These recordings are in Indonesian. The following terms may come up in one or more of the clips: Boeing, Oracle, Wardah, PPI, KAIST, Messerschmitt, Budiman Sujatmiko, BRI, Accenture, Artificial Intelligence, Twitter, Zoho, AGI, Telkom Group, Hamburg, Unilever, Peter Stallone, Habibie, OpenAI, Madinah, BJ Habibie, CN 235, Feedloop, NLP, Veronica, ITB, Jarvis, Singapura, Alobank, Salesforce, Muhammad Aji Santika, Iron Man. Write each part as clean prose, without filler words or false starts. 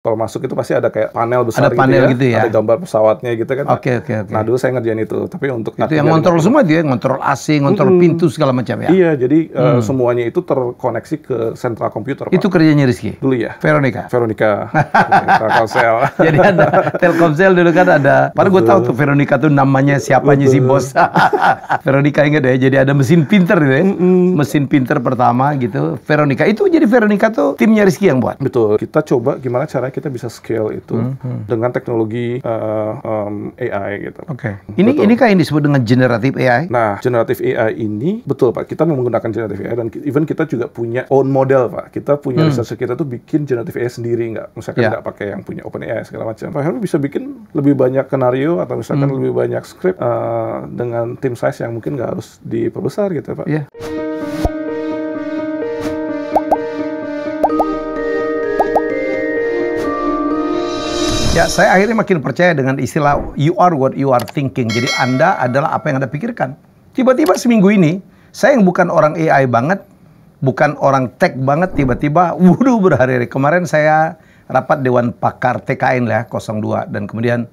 Kalau masuk itu pasti ada kayak panel besar, ada panel gitu ya, ada gambar pesawatnya gitu kan. Oke. Nah dulu saya ngerjain itu, tapi untuk itu yang ngontrol semua dia, ngontrol AC, ngontrol pintu segala macam ya. Iya, jadi semuanya itu terkoneksi ke sentral komputer. Itu Pak. Kerjanya Rizky? Dulu ya. Veronica. Telkomsel. Jadi ada Telkomsel dulu kan ada. Padahal gue tahu tuh Veronica tuh namanya siapanya si bos. Veronica ingat ya. Jadi ada mesin pinter gitu ya. Mesin pinter pertama gitu. Veronica itu jadi Veronica tuh timnya Rizky yang buat. Betul. Kita coba gimana caranya kita bisa scale itu dengan teknologi AI gitu. Oke. Ini kayak yang disebut dengan generative AI. Nah, generative AI ini betul Pak, kita menggunakan generative AI dan even kita juga punya own model Pak. Kita punya research kita tuh bikin generative AI sendiri misalkan nggak pakai yang punya OpenAI segala macam. Pak Heru bisa bikin lebih banyak skenario atau misalkan lebih banyak script dengan tim size yang mungkin nggak harus diperbesar gitu Pak. Iya. Yeah. Ya, saya akhirnya makin percaya dengan istilah you are what you are thinking. Jadi Anda adalah apa yang Anda pikirkan. Tiba-tiba seminggu ini, saya yang bukan orang AI banget, bukan orang tech banget, tiba-tiba wuduh berhari-hari. Kemarin saya rapat Dewan Pakar TKN lah, 02. Dan kemudian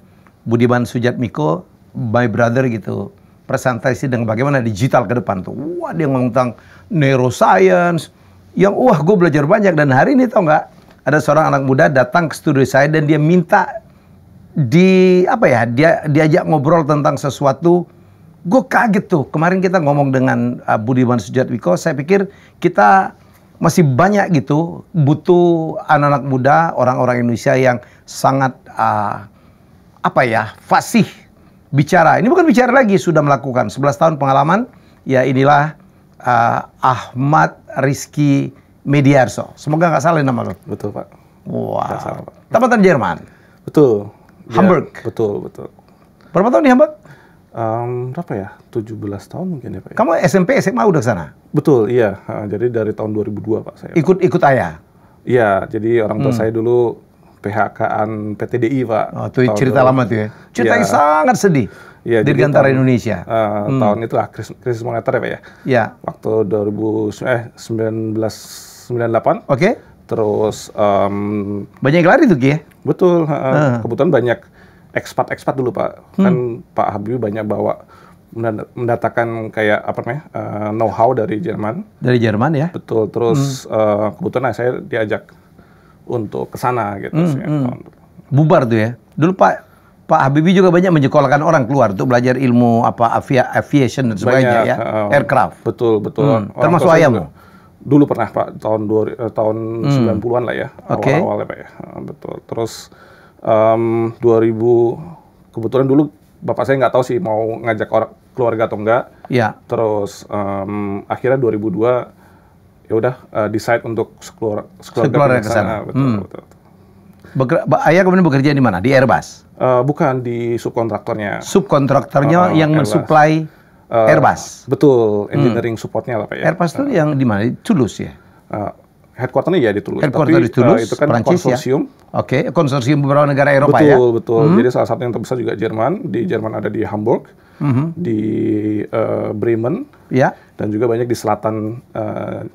Budiman Sujatmiko, my brother gitu, presentasi dengan bagaimana digital ke depan tuh. Wah, dia ngomong tentang neuroscience, yang wah gue belajar banyak. Dan hari ini tau nggak? Ada seorang anak muda datang ke studio saya dan dia minta diajak ngobrol tentang sesuatu. Gue kaget tuh. Kemarin kita ngomong dengan Budiman Sujatmiko, saya pikir kita masih banyak gitu butuh anak-anak muda, orang-orang Indonesia yang sangat fasih bicara. Ini bukan bicara lagi, sudah melakukan 11 tahun pengalaman. Ya inilah Ahmad Rizki Meidiarso, semoga nggak salah nama lo. Betul Pak. Wah. Wow. Tamatan Jerman. Betul. Hamburg. Ya, betul. Berapa tahun di Hamburg? Berapa ya? 17 tahun mungkin ya Pak. Kamu SMP SMA udah kesana? Betul, iya. Jadi dari tahun 2002 Pak saya. Ikut ayah? Iya. Jadi orang tua saya dulu PHK-an PTDI Pak. Oh, itu cerita lama tuh ya. Ceritanya sangat sedih. Ya, di antara Indonesia. Tahun itu krisis moneter ya Pak ya. Iya. Waktu 1998. Oke. Terus banyak yang lari tuh Ki ya? Betul. Kebetulan banyak ekspat dulu Pak. Kan Pak Habibie banyak bawa mendatangkan kayak apa namanya know-how dari Jerman. Dari Jerman ya? Betul. Terus kebetulan saya diajak untuk kesana gitu. Bubar tuh ya? Dulu Pak Habibie juga banyak menyekolahkan orang keluar untuk belajar ilmu aviation dan sebagainya ya, aircraft. Betul. Termasuk ayam. Dulu pernah Pak, tahun 90-an lah ya, awal-awalnya Pak ya. Betul. Terus 2000, kebetulan dulu bapak saya nggak tahu sih mau ngajak orang keluarga atau enggak. Iya. Terus akhirnya 2002 ya udah decide untuk sekeluarga ke sana. Betul. Ayah kemudian bekerja di mana? Di Airbus? Bukan, di subkontraktornya. Subkontraktornya yang mensuplai Airbus. Betul, engineering supportnya lah Pak ya. Airbus itu yang di mana? Toulouse ya. Headquarternya ya di Toulouse. Headquarter di Toulouse, itu kan Perancis, konsorsium. Ya? Oke, konsorsium beberapa negara Eropa ya. Betul. Jadi salah satu yang terbesar juga Jerman. Di Jerman ada di Hamburg, di Bremen, ya. Dan juga banyak di selatan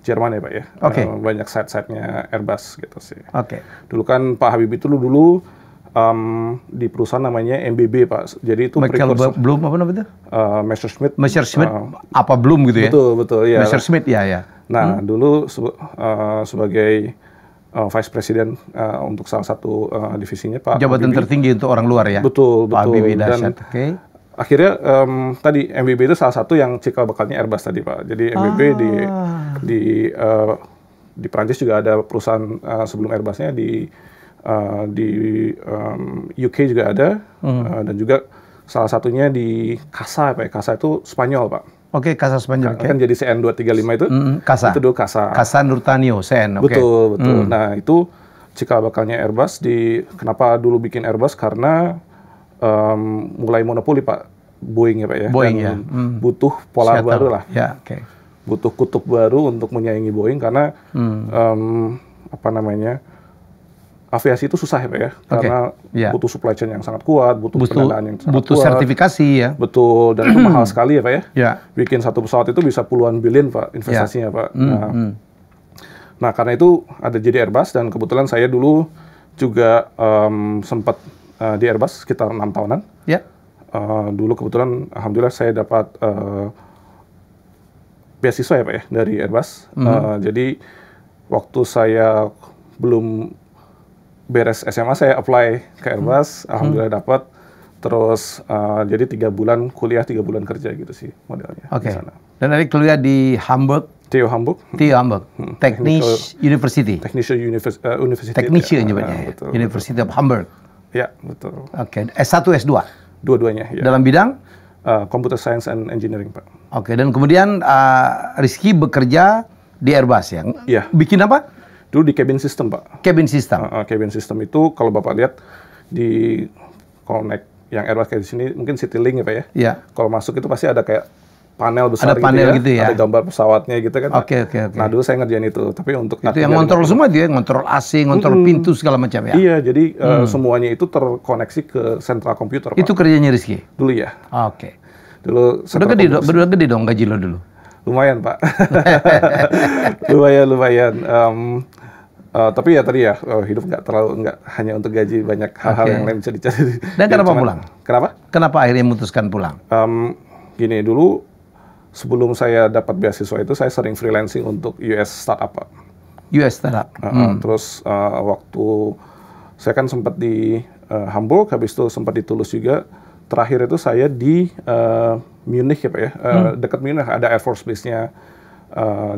Jerman ya Pak ya. Oke. Banyak site-sitenya Airbus gitu sih. Oke. Dulu kan Pak Habibie itu dulu di perusahaan namanya MBB Pak, jadi itu belum apa namanya? Messerschmitt apa belum gitu ya? Betul ya. Messerschmitt ya. Nah dulu sebagai vice president untuk salah satu divisinya Pak. Jabatan Habibie. Tertinggi untuk orang luar ya. Betul. Pak Habibie dan akhirnya tadi MBB itu salah satu yang cikal bakalnya Airbus tadi Pak. Jadi MBB di Perancis juga ada perusahaan sebelum Airbusnya di UK juga ada, dan juga salah satunya di Casa Pak. Casa itu Spanyol Pak. Oke, Casa Spanyol. Kan jadi CN 235 itu. Casa. Itu dulu Casa Nurtanio, CN. Okay. Betul. Nah itu cikal bakalnya Airbus. Kenapa dulu bikin Airbus? Karena mulai monopoli Pak, Boeing ya Pak ya. Boeing dan butuh pola baru lah. Ya, okay. Butuh kutub baru untuk menyaingi Boeing karena aviasi itu susah ya Pak ya, karena butuh supply chain yang sangat kuat, butuh pendanaan yang sangat butuh kuat. Sertifikasi ya. Betul, dan itu mahal sekali ya Pak ya. Yeah. Bikin satu pesawat itu bisa puluhan billion Pak investasinya Pak. Nah karena itu ada jadi Airbus dan kebetulan saya dulu juga sempat di Airbus sekitar 6 tahunan. Ya. Dulu kebetulan alhamdulillah saya dapat beasiswa ya Pak ya dari Airbus. Jadi waktu saya belum beres SMA saya apply ke Airbus, alhamdulillah dapat. Terus jadi 3 bulan kuliah, 3 bulan kerja gitu sih modelnya. Oke. Dan dari kuliah di Hamburg. TU Hamburg. TU Hamburg. Technische University. Technische University. Technische ya. Betul, University of Hamburg. Ya, betul. Oke. S1, S2? Dua-duanya, ya. Dalam bidang? Computer Science and Engineering, Pak. Oke, dan kemudian Rizky bekerja di Airbus, ya? Iya. Bikin apa? Dulu di cabin system, Pak. Cabin system? Cabin system itu, kalau Bapak lihat, di connect yang Airbus kayak di sini, mungkin CityLink ya, Pak, ya? Iya. Kalau masuk itu pasti ada kayak panel besar, ada gitu, panel ya, gitu ya, ada gambar pesawatnya gitu kan. Oke. Nah dulu saya ngerjain itu, tapi untuk itu yang ngontrol semua dia, ngontrol AC, ngontrol pintu segala macam ya. Iya, jadi semuanya itu terkoneksi ke sentral komputer. Itu Pak. Kerjanya Rizky? Dulu ya. Oke. Dulu. Udah gede dong gaji lo dulu? Lumayan Pak. lumayan. Tapi ya tadi ya hidup nggak hanya untuk gaji, banyak hal-hal yang lain bisa dicari. Dan ya, kenapa pulang? Kenapa akhirnya memutuskan pulang? Gini dulu. Sebelum saya dapat beasiswa itu, saya sering freelancing untuk US startup, Pak. US startup. Terus waktu saya kan sempat di Hamburg, habis itu sempat di Toulouse juga. Terakhir itu saya di Munich ya Pak ya, dekat Munich ada Air Force Base-nya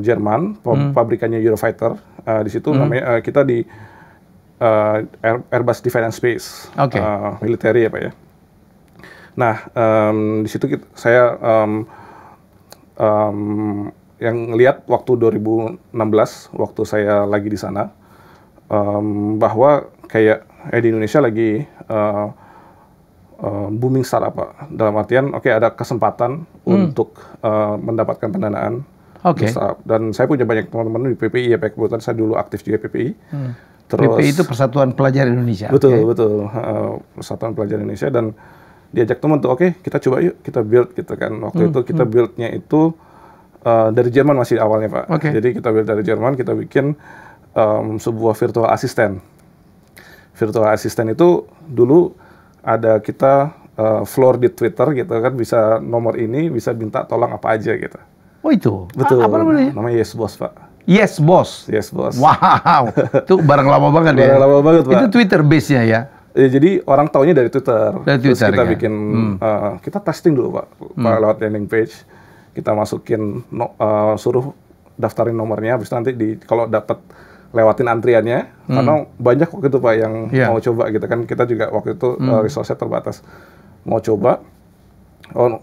Jerman, pabrikannya Eurofighter. Di situ namanya kita di Airbus Defense Space, military ya Pak ya. Nah di situ saya yang lihat waktu 2016 waktu saya lagi di sana bahwa kayak di Indonesia lagi booming startup Pak. Dalam artian ada kesempatan untuk mendapatkan pendanaan startup. Dan saya punya banyak teman-teman di PPI ya Pak, kebetulan saya dulu aktif juga PPI. Terus, PPI itu Persatuan Pelajar Indonesia. Betul. Persatuan Pelajar Indonesia, dan diajak teman tuh, kita coba yuk, kita build gitu kan. Waktu itu kita build-nya itu dari Jerman masih awalnya Pak. Jadi kita build dari Jerman, kita bikin sebuah virtual assistant. Virtual assistant itu dulu ada kita floor di Twitter gitu kan, bisa nomor ini, bisa minta tolong apa aja gitu. Oh itu? Betul. Apa namanya? Namanya Yes Boss Pak. Yes Boss? Yes Boss. Wow, itu barang lama banget ya? Barang lama banget Pak. Itu Twitter base-nya ya? Ya, jadi orang taunya dari Twitter. Terus kita bikin, kita testing dulu Pak, lewat landing page. Kita masukin, suruh daftarin nomornya, habis nanti kalau dapat lewatin antriannya, karena banyak waktu itu Pak yang mau coba gitu kan. Kita juga waktu itu resource-nya terbatas. Mau coba,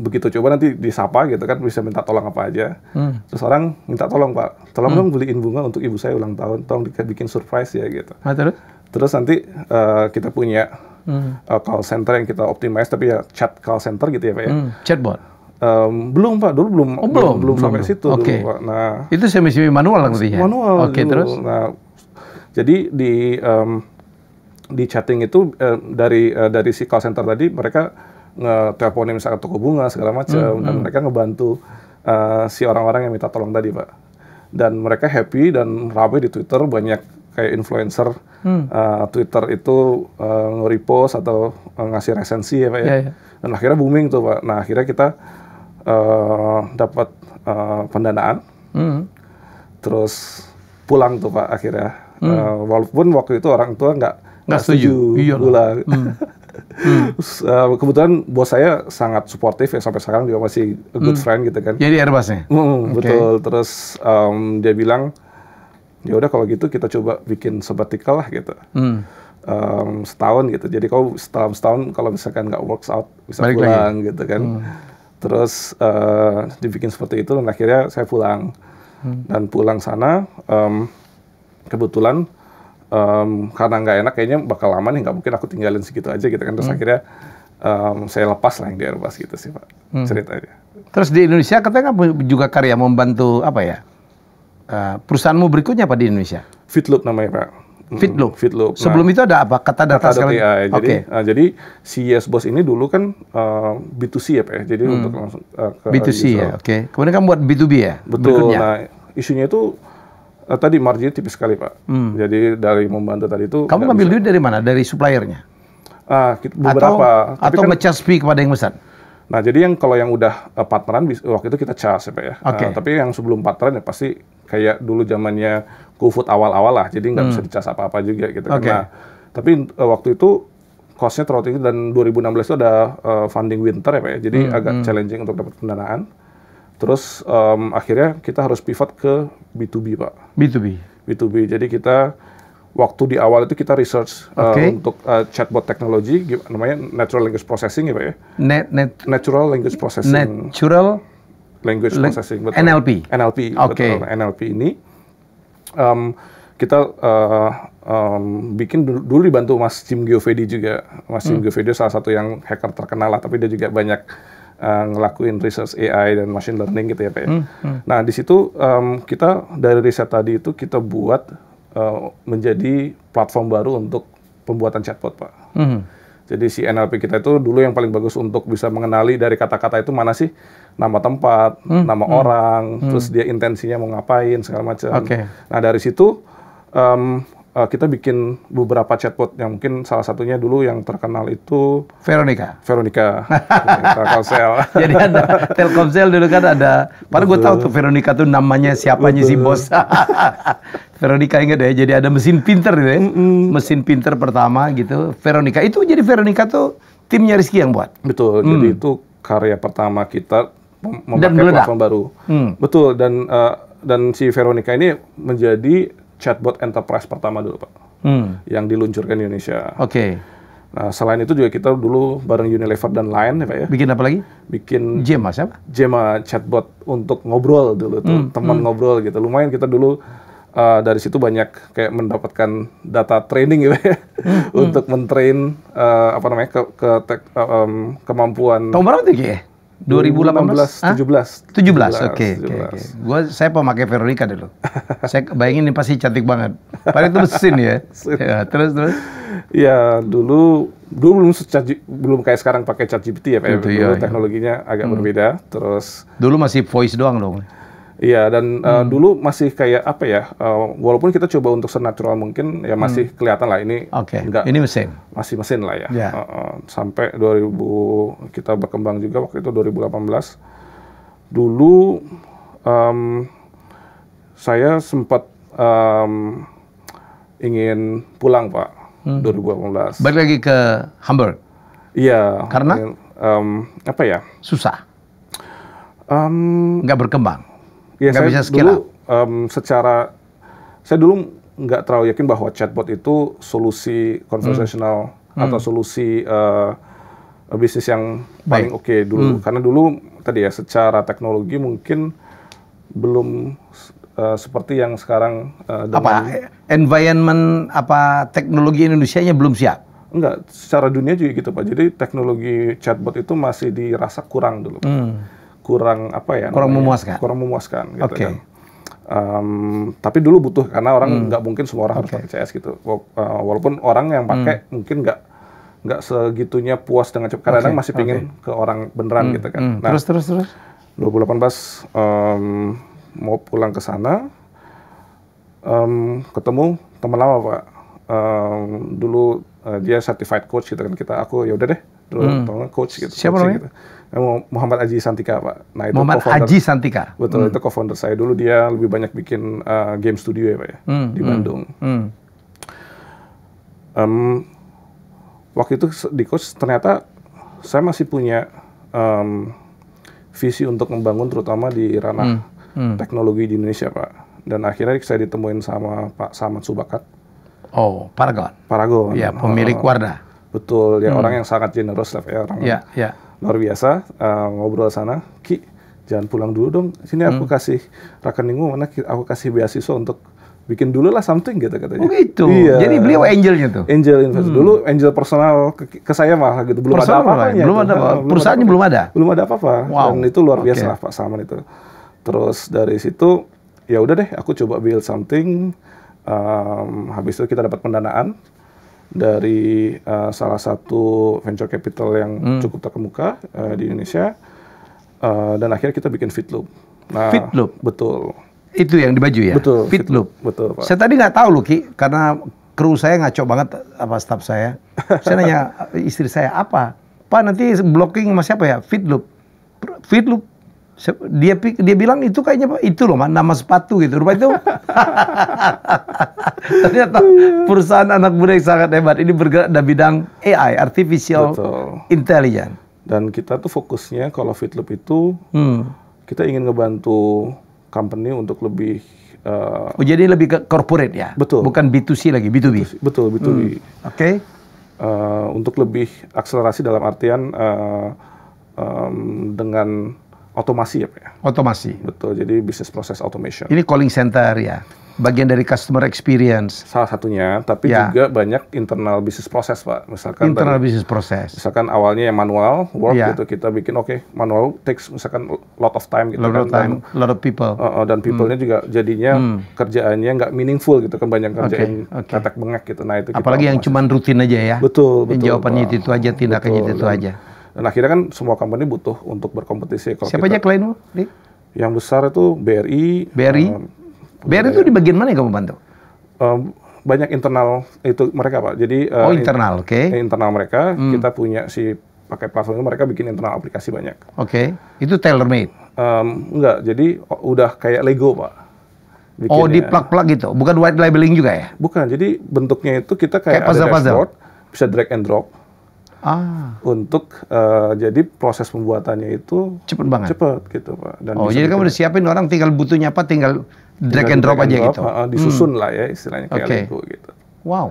begitu coba nanti disapa gitu kan, bisa minta tolong apa aja. Terus orang minta tolong Pak, tolong dong beliin bunga untuk ibu saya ulang tahun, tolong bikin surprise ya gitu. Terus nanti kita punya call center yang kita optimize, tapi ya chat call center gitu ya Pak ya? Chatbot? Belum Pak, dulu belum sampai situ dulu Pak. Nah, itu semi-semi manual maksudnya? Manual dulu. Terus? Nah, jadi di chatting itu dari si call center tadi, mereka nge-teleponin misalnya toko bunga segala macam, dan mereka ngebantu si orang-orang yang minta tolong tadi Pak. Dan mereka happy dan rame di Twitter, banyak kayak influencer Twitter itu nge-repost atau ngasih resensi ya Pak ya. Dan akhirnya booming tuh Pak. Nah akhirnya kita dapat pendanaan. Terus pulang tuh Pak akhirnya. Walaupun waktu itu orang tua nggak setuju. Kebetulan bos saya sangat suportif ya, sampai sekarang juga masih good friend gitu kan. Jadi Airbus-nya? Betul. Terus dia bilang, ya udah kalau gitu kita coba bikin sabbatical lah gitu, setahun gitu. Jadi kalau setahun kalau misalkan nggak works out bisa balik pulang lagi gitu kan. Terus dibikin seperti itu, dan akhirnya saya pulang. Dan pulang sana kebetulan karena nggak enak kayaknya bakal lama nih, nggak mungkin aku tinggalin segitu aja gitu kan. Terus akhirnya saya lepas lah yang di Airbus gitu sih Pak ceritanya. Terus di Indonesia katanya juga karya membantu apa ya? Perusahaanmu berikutnya apa di Indonesia? Feedloop namanya Pak. Feedloop? Feedloop. Sebelum itu ada apa? Kata-data sekali? Kata-data. Jadi si Yes Boss ini dulu kan B2C ya Pak ya. Jadi untuk langsung ke B2C user. Kemudian kamu buat B2B ya? Betul. Berikutnya. Nah, isunya itu Tadi marginnya tipis sekali, Pak. Jadi dari membantu tadi itu... Kamu ambil duit dari mana? Dari suppliernya? Beberapa. Atau nge-charge fee kepada yang besar? Nah, jadi yang kalau yang udah partneran, waktu itu kita charge, ya, Pak, ya. Okay. Tapi yang sebelum partneran ya pasti kayak dulu zamannya GoFood awal-awal lah. Jadi nggak bisa di-charge apa-apa juga gitu. Okay. Nah, tapi waktu itu cost-nya terlalu tinggi dan 2016 itu ada funding winter, ya, Pak, ya. Jadi agak challenging untuk dapat pendanaan. Terus akhirnya kita harus pivot ke B2B, Pak. B2B. Jadi kita waktu di awal itu kita research untuk chatbot teknologi, namanya natural language processing, ya, Pak, ya. Natural language processing. Natural language processing. Betul. NLP. Betul. NLP ini kita bikin dulu dibantu Mas Jim Geovedi juga. Mas Jim Geovedi salah satu yang hacker terkenal lah, tapi dia juga banyak ngelakuin research AI dan machine learning gitu, ya, Pak. Nah, di situ kita dari riset tadi itu kita buat menjadi platform baru untuk pembuatan chatbot, Pak. Jadi si NLP kita itu dulu yang paling bagus untuk bisa mengenali dari kata-kata itu mana sih nama tempat, nama orang, terus dia intensinya mau ngapain, segala macam. Nah, dari situ kita bikin beberapa chatbot yang mungkin salah satunya dulu yang terkenal itu Veronica Telkomsel. Jadi ada Telkomsel dulu kan ada. Padahal gue tahu tuh Veronica tuh namanya siapanya si bos. Veronica ingat ya. Jadi ada mesin pinter gitu ya. Mesin pinter pertama gitu. Veronica itu jadi Veronica tuh timnya Rizky yang buat. Betul. Jadi itu karya pertama kita memakai platform baru. Betul. Dan si Veronica ini menjadi chatbot enterprise pertama dulu, Pak, yang diluncurkan di Indonesia. Nah, selain itu juga kita dulu bareng Unilever dan Lion, ya, Pak, ya. Bikin apa lagi? Bikin Jema, siapa? Jema chatbot untuk ngobrol dulu tuh, teman ngobrol gitu. Lumayan kita dulu dari situ banyak kayak mendapatkan data training, ya, Pak, ya. Untuk mentrain kemampuan. Tahun berapa tuh, ya? 2018, 17. Oke. Saya pemakai Veronica dulu. Saya bayangin ini pasti cantik banget. Padahal itu mesin, ya. Terus. Ya, dulu belum kayak sekarang pakai ChatGPT, ya, Pak. Dulu teknologinya agak berbeda. Terus dulu masih voice doang dong. Iya, dan dulu masih kayak apa ya, walaupun kita coba untuk senatural mungkin, ya masih kelihatan lah ini enggak. Ini mesin. Masih mesin lah, ya. Sampai 2000, kita berkembang juga waktu itu 2018. Dulu saya sempat ingin pulang, Pak, 2018. Balik lagi ke Hamburg? Iya. Karena? Apa ya? Susah? Nggak berkembang? Ya, saya dulu nggak terlalu yakin bahwa chatbot itu solusi konversasional atau solusi bisnis yang paling oke dulu. Karena dulu tadi ya secara teknologi mungkin belum seperti yang sekarang. Apa environment apa teknologi Indonesia nya belum siap? Enggak, secara dunia juga gitu, Pak. Jadi teknologi chatbot itu masih dirasa kurang dulu, Pak. Kurang memuaskan gitu, kan. Tapi dulu butuh karena orang nggak mungkin semua orang harus pakai CS gitu. Walaupun orang yang pakai mungkin nggak segitunya puas dengan cepat. Kadang-kadang masih pingin ke orang beneran gitu kan. Nah, terus 2018 mau pulang ke sana, ketemu teman lama, Pak. Dulu dia certified coach gitu kan. Aku ya udah deh dulu coach gitu. Siapa namanya? Gitu. Muhammad Aji Santika, Pak. Nah, itu Muhammad Aji Santika. Betul, itu co-founder saya dulu. Dia lebih banyak bikin game studio, ya, Pak, ya, di Bandung. Waktu itu di coach ternyata saya masih punya visi untuk membangun terutama di ranah teknologi di Indonesia, Pak. Dan akhirnya saya ditemuin sama Pak Samad Subakat. Oh, Paragon. Ya, pemilik Wardah. Betul, ya, orang yang sangat generous lah, Pak, ya, orang. Luar biasa, ngobrol sana, Ki, jangan pulang dulu dong, sini aku kasih rekeningmu, mana aku kasih beasiswa untuk bikin dulu lah something gitu katanya. Oh gitu, iya. Jadi beliau angelnya tuh? Angel investor, dulu angel personal ke saya malah gitu, belum personal ada apa-apanya. Belum ada apa-apa, perusahaannya belum ada? Belum ada apa-apa, dan itu luar biasa lah Pak Saman itu. Terus dari situ, ya udah deh aku coba build something, habis itu kita dapat pendanaan dari salah satu venture capital yang cukup terkemuka di Indonesia, dan akhirnya kita bikin Feedloop. Nah, Feedloop? Betul. Itu yang di baju ya? Betul. Feedloop. Betul, Pak. Saya tadi nggak tahu loh, Ki, karena kru saya ngaco banget apa staf saya. Saya nanya istri saya, apa? Pak, nanti blocking sama siapa ya? Feedloop. Feedloop. Dia bilang itu kayaknya, Pak, itu loh, nama sepatu gitu. Rupanya itu. Ternyata perusahaan anak muda yang sangat hebat. Ini bergerak dalam bidang AI, Artificial Intelligence. Dan kita tuh fokusnya kalau Feedloop itu, kita ingin ngebantu company untuk lebih jadi lebih ke corporate ya? Betul. Bukan B2C lagi, B2B? Betul, B2B. Oke. Okay. Untuk lebih akselerasi dalam artian dengan otomasi ya Pak ya? Otomasi? Betul, jadi business process automation. Ini calling center ya? Bagian dari customer experience? Salah satunya, tapi ya, juga banyak internal business process Pak. Misalkan internal business process? Misalkan awalnya yang manual, work ya, gitu, kita bikin oke, manual takes misalkan lot of time gitu. Lot of people. Dan people-nya juga jadinya kerjaannya nggak meaningful gitu, kebanyakan kerjaan tetek bengek gitu. Nah, itu apalagi yang cuma rutin aja ya? Betul, betul. Yang jawabannya itu aja, tindakannya itu aja. Dan akhirnya kan semua company butuh untuk berkompetisi. Kalau siapa aja klienmu? Yang besar itu BRI. BRI? BRI itu di bagian mana yang kamu bantu? Banyak internal itu mereka Pak. Jadi, internal, oke. Internal mereka, kita punya si pakai platform itu mereka bikin internal aplikasi banyak. Oke, itu tailor-made? Enggak, jadi udah kayak Lego Pak. Bikinnya. Oh, di plug-plug gitu? Bukan white labeling juga ya? Bukan, jadi bentuknya itu kita kayak ada dashboard, bisa drag and drop. Untuk jadi proses pembuatannya itu cepet banget. Cepet gitu Pak. Dan jadi kamu udah siapin orang tinggal butuhnya apa, tinggal drag and drop aja gitu. Disusun lah ya istilahnya kayak Lego gitu. Wow.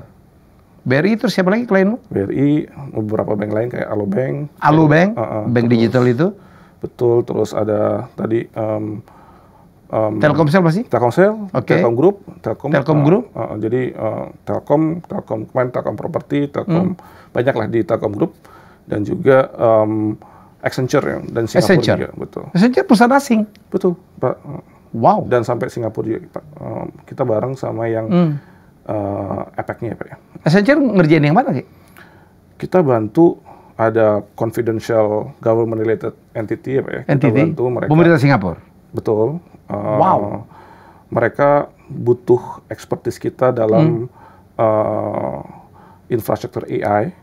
BRI terus siapa lagi klienmu? BRI, beberapa bank lain kayak Alobank. Alobank, bank digital itu. Betul, terus ada tadi Telkomsel pasti? Telkomsel, Telkom Group, Telkom Group. Jadi Telkom Property, Telkom banyaklah di Telkom Group dan juga Accenture ya, dan Singapura juga, betul. Accenture perusahaan asing. Betul, Pak. Wow. Dan sampai Singapura juga, Pak. Kita bareng sama yang APEC-nya, Pak ya. Accenture ngerjain yang mana, Ki? Kita bantu ada confidential government related entity ya, Pak ya. Kita bantu mereka. Pemerintah Singapura. Betul. Wow. Mereka butuh expertise kita dalam infrastruktur AI.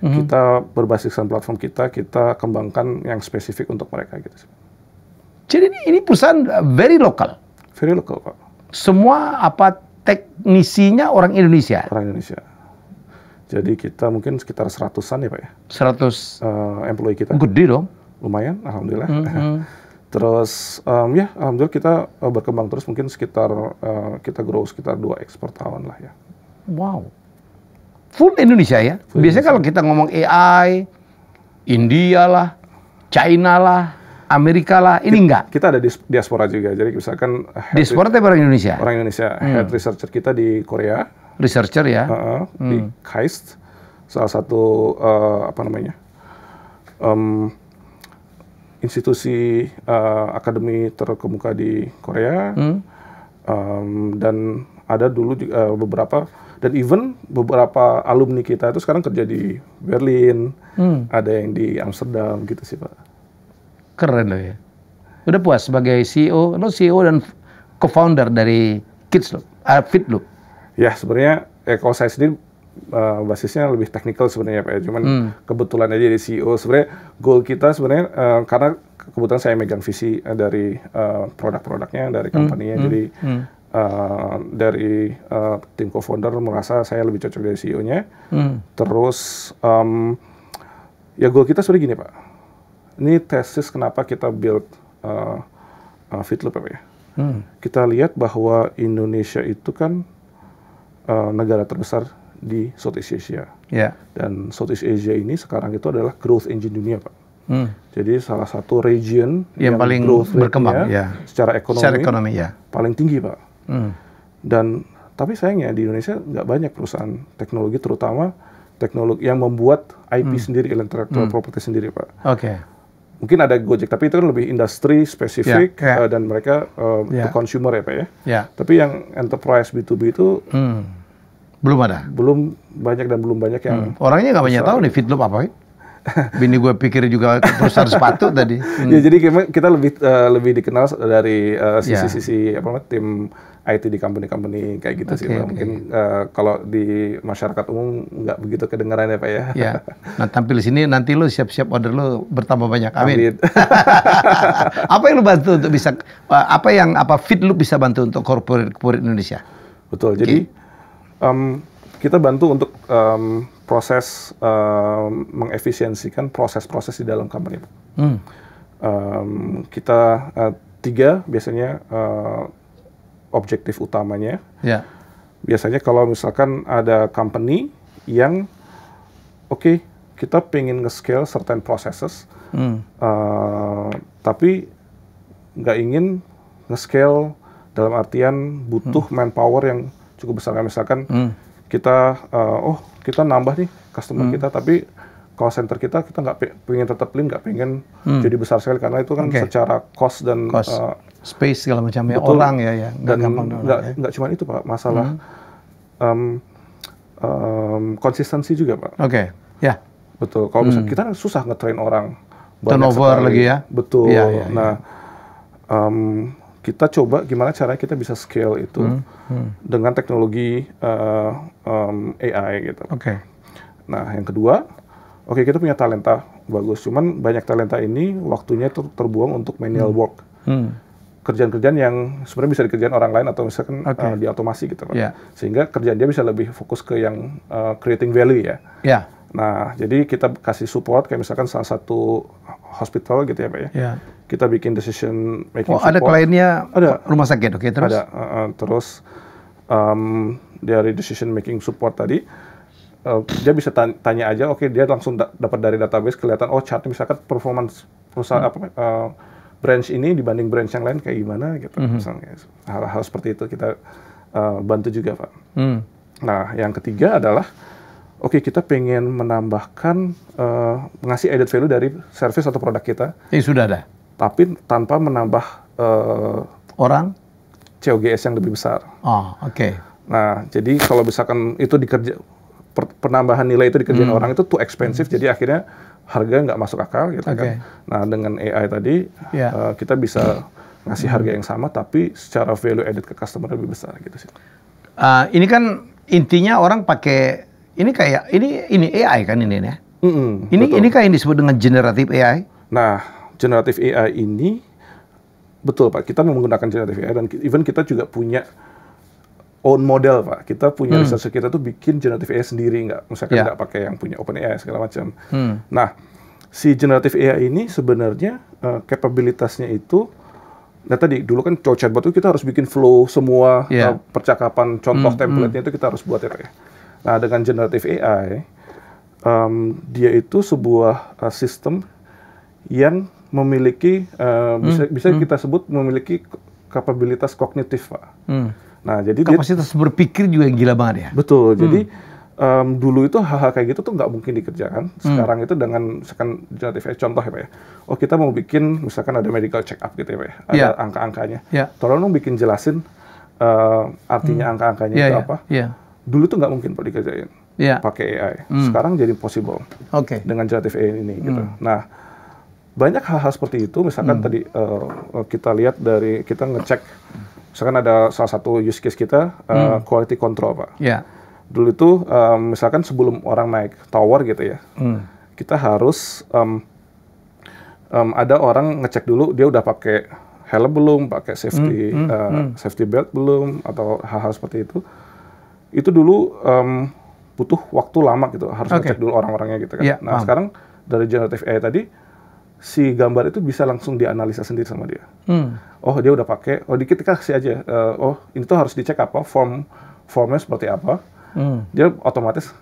Kita berbasiskan platform kita kembangkan yang spesifik untuk mereka gitu. Jadi ini perusahaan very local. Very local Pak. Semua apa teknisinya orang Indonesia. Orang Indonesia. Jadi kita mungkin sekitar 100-an ya Pak ya. 100 employee kita. Gede dong. Lumayan, alhamdulillah. Terus ya alhamdulillah kita berkembang terus, mungkin sekitar kita grow sekitar 2x per tahun lah ya. Wow. Full Indonesia ya? Full biasanya Indonesia. Kalau kita ngomong AI, India lah, China lah, Amerika lah, ini enggak? Kita ada diaspora juga, jadi misalkan... Diaspora tapi orang Indonesia? Orang Indonesia. Head researcher kita di Korea. Researcher ya? Di KAIST, salah satu apa namanya... institusi akademi terkemuka di Korea, dan ada dulu beberapa, dan even beberapa alumni kita itu sekarang kerja di Berlin, ada yang di Amsterdam gitu sih Pak. Keren loh ya. Udah puas sebagai CEO, lo CEO dan co-founder dari Feedloop. Ya sebenarnya kalau saya sendiri basisnya lebih teknikal sebenarnya Pak. Cuman kebetulan aja di CEO. Sebenarnya goal kita sebenarnya karena kebetulan saya megang visi dari produk-produknya, dari company-nya. Jadi dari tim co-founder merasa saya lebih cocok dari CEO-nya. Terus ya goal kita sebenarnya gini Pak. Ini tesis kenapa kita build Feedloop Pak ya. Kita lihat bahwa Indonesia itu kan negara terbesar di Southeast Asia, dan Southeast Asia ini sekarang itu adalah growth engine dunia Pak. Jadi salah satu region yang paling berkembang secara ekonomi paling tinggi Pak. Dan tapi sayangnya di Indonesia nggak banyak perusahaan teknologi, terutama teknologi yang membuat IP sendiri, intellectual property sendiri Pak. Mungkin ada Gojek, tapi itu kan lebih industri spesifik, dan mereka to consumer ya Pak ya. Tapi yang enterprise B2B itu belum ada? Belum banyak, dan belum banyak yang... Orangnya nggak banyak tahu nih Feedloop apa ya? Bini gue pikir juga perusahaan sepatu tadi. Ya, jadi kita lebih dikenal dari sisi-sisi tim IT di company-company kayak gitu sih. Mungkin kalau di masyarakat umum nggak begitu kedengaran ya Pak ya. Ya. Nah tampil di sini nanti lu siap-siap order lu bertambah banyak. Amin. Apa yang lu bantu untuk bisa Feedloop bisa bantu untuk corporate Indonesia? Betul. Okay. Jadi kita bantu untuk proses mengefisiensikan proses-proses di dalam company. Kita tiga biasanya objektif utamanya. Biasanya kalau misalkan ada company yang kita pengen nge-scale certain processes, tapi nggak ingin nge-scale dalam artian butuh manpower yang cukup besar. Misalkan kita kita nambah nih customer kita, tapi call center kita nggak pengen tetap lean, nggak pengen jadi besar sekali karena itu kan secara cost dan space segala macam orang ya nggak gampang. Nggak cuma itu Pak, masalah konsistensi juga Pak. Betul. Kalau misalnya kita susah ngetrain orang, turnover lagi ya. Betul. Nah, kita coba gimana caranya kita bisa scale itu dengan teknologi AI gitu. Nah, yang kedua, kita punya talenta bagus, cuman banyak talenta ini waktunya terbuang untuk manual work, kerjaan-kerjaan yang sebenarnya bisa dikerjain orang lain atau misalkan diautomasi gitu, Pak. Sehingga kerjaan dia bisa lebih fokus ke yang creating value ya. Nah, jadi kita kasih support kayak misalkan salah satu hospital gitu ya Pak ya. Kita bikin decision making support. Ada kliennya ada. Rumah sakit, terus? Ada, terus dari decision making support tadi, dia bisa tanya aja, dia langsung dapat dari database, kelihatan, chartnya misalkan performance perusahaan, branch ini dibanding branch yang lain kayak gimana, gitu. Misalnya, hal-hal seperti itu kita bantu juga, Pak. Nah, yang ketiga adalah, kita pengen menambahkan, ngasih added value dari service atau produk kita. Sudah ada. Tapi tanpa menambah orang COGS yang lebih besar. Nah, jadi kalau misalkan itu penambahan nilai itu dikerjain orang itu too expensive, jadi akhirnya harga nggak masuk akal gitu kan. Nah, dengan AI tadi kita bisa ngasih harga yang sama tapi secara value added ke customer lebih besar gitu sih. Ini kan intinya orang pakai ini AI kan ini ya. Ini kan yang disebut dengan generative AI. Nah, generative AI ini, betul Pak, kita menggunakan generative AI dan even kita juga punya own model Pak. Kita punya researcher kita tuh bikin generative AI sendiri, misalkan nggak pakai yang punya OpenAI segala macam. Nah, si generative AI ini sebenarnya kapabilitasnya itu, tadi dulu kan chatbot itu kita harus bikin flow semua percakapan, contoh template-nya itu kita harus buat ya Pak. Nah, dengan generative AI, dia itu sebuah sistem yang memiliki bisa kita sebut memiliki kapabilitas kognitif Pak. Nah jadi kapasitas berpikir juga yang gila banget ya. Betul. Jadi dulu itu hal-hal kayak gitu tuh nggak mungkin dikerjakan. Sekarang itu dengan misalkan generative AI, contoh ya Pak ya. Kita mau bikin misalkan ada medical check up gitu ya Pak ya. Ada angka-angkanya. Tolong dong bikin jelasin artinya angka-angkanya itu apa. Dulu tuh nggak mungkin Pak dikerjain pakai AI. Sekarang jadi possible dengan generative AI ini gitu. Nah, banyak hal-hal seperti itu, misalkan tadi kita lihat dari, kita ngecek, misalkan ada salah satu use case kita, quality control Pak. Dulu itu, misalkan sebelum orang naik tower gitu ya, kita harus, ada orang ngecek dulu, dia udah pakai helm belum, pakai safety safety belt belum, atau hal-hal seperti itu. Itu dulu butuh waktu lama gitu, harus ngecek dulu orang-orangnya gitu kan. Nah sekarang, dari generative AI tadi, si gambar itu bisa langsung dianalisa sendiri sama dia. Oh dia udah pakai, dikit kasih aja. Ini tuh harus dicek apa, formnya seperti apa. Dia otomatis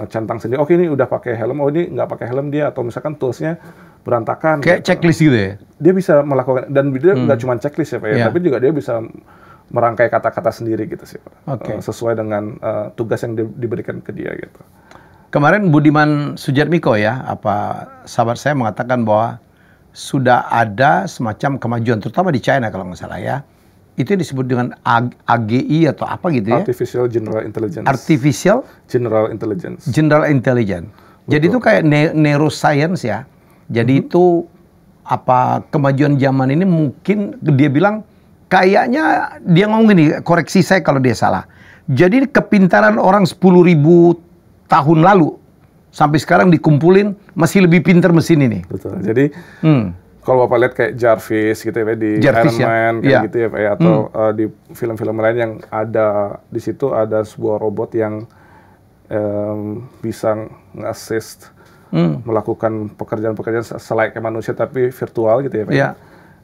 ngecentang sendiri. Ini udah pakai helm, ini nggak pakai helm dia, atau misalkan toolsnya berantakan. Kayak checklist gitu ya? Dia bisa melakukan, dan dia nggak cuma checklist ya Pak, tapi juga dia bisa merangkai kata-kata sendiri gitu sih Pak. Sesuai dengan tugas yang diberikan ke dia gitu. Kemarin Budiman Sujatmiko ya, sahabat saya mengatakan bahwa sudah ada semacam kemajuan, terutama di China kalau nggak salah ya. Itu disebut dengan AGI atau apa gitu ya? Artificial General Intelligence. Artificial General Intelligence. Jadi itu kayak neuroscience ya. Jadi itu apa kemajuan zaman ini mungkin dia bilang kayaknya dia ngomong gini, koreksi saya kalau dia salah. Jadi kepintaran orang 10.000 tahun lalu sampai sekarang dikumpulin masih lebih pintar mesin ini. Betul. Jadi kalau Bapak lihat kayak Jarvis gitu ya di Jarvis, Iron Man kayak gitu ya Pak, atau di film-film lain yang ada di situ ada sebuah robot yang bisa nge-assist melakukan pekerjaan-pekerjaan selayaknya manusia tapi virtual gitu ya Pak. Yeah.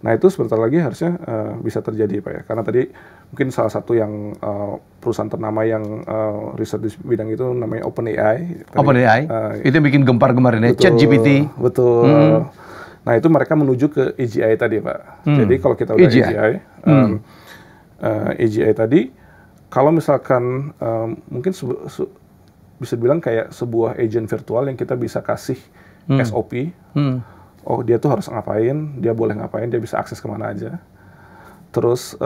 Nah itu sebentar lagi harusnya bisa terjadi Pak ya, karena tadi mungkin salah satu yang perusahaan ternama yang riset di bidang itu namanya OpenAI. OpenAI? Itu yang bikin gempar-gempar ini, ChatGPT. Betul. Nah itu mereka menuju ke AGI tadi Pak. Jadi kalau kita udah AGI tadi, kalau misalkan mungkin bisa dibilang kayak sebuah agent virtual yang kita bisa kasih SOP. Oh dia tuh harus ngapain, dia boleh ngapain, dia bisa akses kemana aja. Terus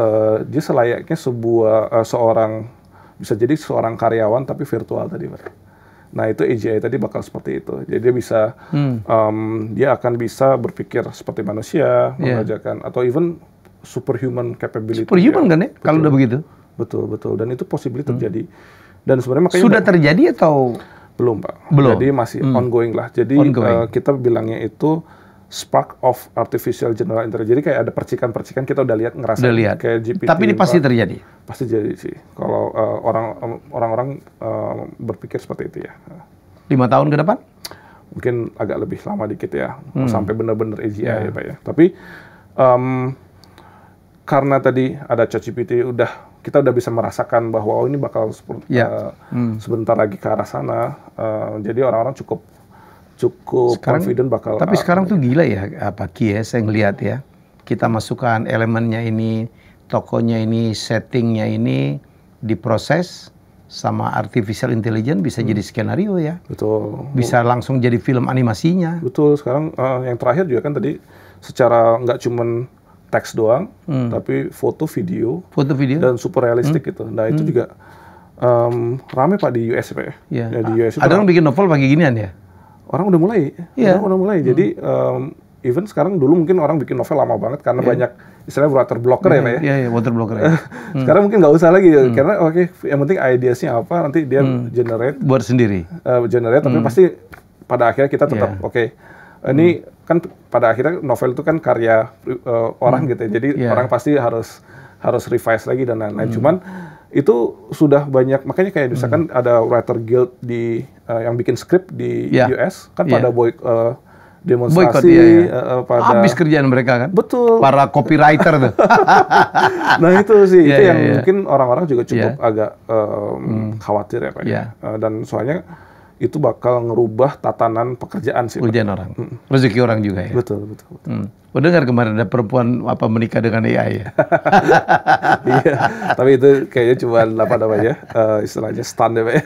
dia selayaknya seorang karyawan tapi virtual tadi Pak. Nah itu AGI tadi bakal seperti itu. Jadi dia bisa, dia akan bisa berpikir seperti manusia, mengajarkan atau even superhuman capability. Superhuman kan ya, kalau udah begitu. Betul, betul. Dan itu possibility terjadi. Dan sebenarnya makanya sudah terjadi atau belum Pak? Belum. Jadi masih ongoing lah. Jadi kita bilangnya itu spark of artificial general intelligence. Jadi kayak ada percikan-percikan kita udah lihat, ngerasain kayak GPT. Tapi ini pasti terjadi? Pasti terjadi sih. Kalau orang-orang berpikir seperti itu ya. 5 tahun ke depan? Mungkin agak lebih lama dikit ya. Sampai benar-benar AGI ya Pak ya. Tapi karena tadi ada ChatGPT, kita udah bisa merasakan bahwa ini bakal sebentar lagi ke arah sana. Jadi orang-orang cukup sekarang, confident bakal. Tapi sekarang tuh gila ya, apa Kies yang lihat ya, kita masukkan elemennya ini, tokonya ini, settingnya ini, diproses sama artificial intelligence bisa jadi skenario ya. Betul. Bisa langsung jadi film animasinya. Betul. Sekarang yang terakhir juga kan tadi secara nggak cuman teks doang, tapi foto, video, dan super realistik gitu. Nah itu juga rame Pak di US Pak ya. Di US ada orang bikin novel pagi ginian ya. Orang udah mulai, Jadi even sekarang dulu mungkin orang bikin novel lama banget karena banyak istilahnya water blocker ya. Iya, water blocker. Sekarang mungkin nggak usah lagi karena yang penting ideasnya apa nanti dia generate. Buat sendiri. Tapi pasti pada akhirnya kita tetap ini kan pada akhirnya novel itu kan karya orang gitu ya. Jadi orang pasti harus revise lagi dan lain-lain. Cuman itu sudah banyak, makanya kayak misalkan ada writer guild di yang bikin skrip di US kan pada demonstrasi, pada habis kerjaan mereka kan. Betul. Para copywriter tuh. Nah itu sih itu yang mungkin orang-orang juga cukup agak khawatir ya Pak. Dan soalnya itu bakal ngerubah tatanan pekerjaan sih. Pekerjaan orang, rezeki orang juga ya. Betul, betul. Udah dengar kemarin ada perempuan apa menikah dengan AI ya? Iya, tapi itu kayaknya cuma istilahnya stand ya Pak ya.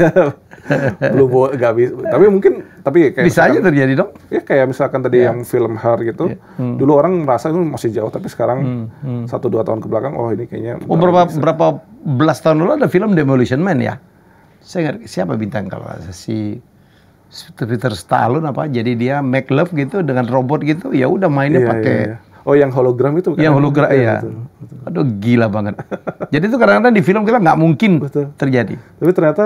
Belum nggak bisa. Tapi mungkin, kayak bisa aja terjadi dong. Ya kayak misalkan tadi yang film Her gitu, dulu orang merasa itu masih jauh, tapi sekarang 1-2 tahun kebelakang, oh ini kayaknya. Oh berapa belas tahun lalu ada film Demolition Man ya? Saya nggak, siapa bintang kalau si Peter Stallone apa? Jadi dia make love gitu dengan robot gitu, ya udah mainnya pakai. Iya. Oh yang hologram itu? Yang hologram ya. Betul. Aduh gila banget. Jadi itu kadang-kadang di film kita nggak mungkin terjadi. Tapi ternyata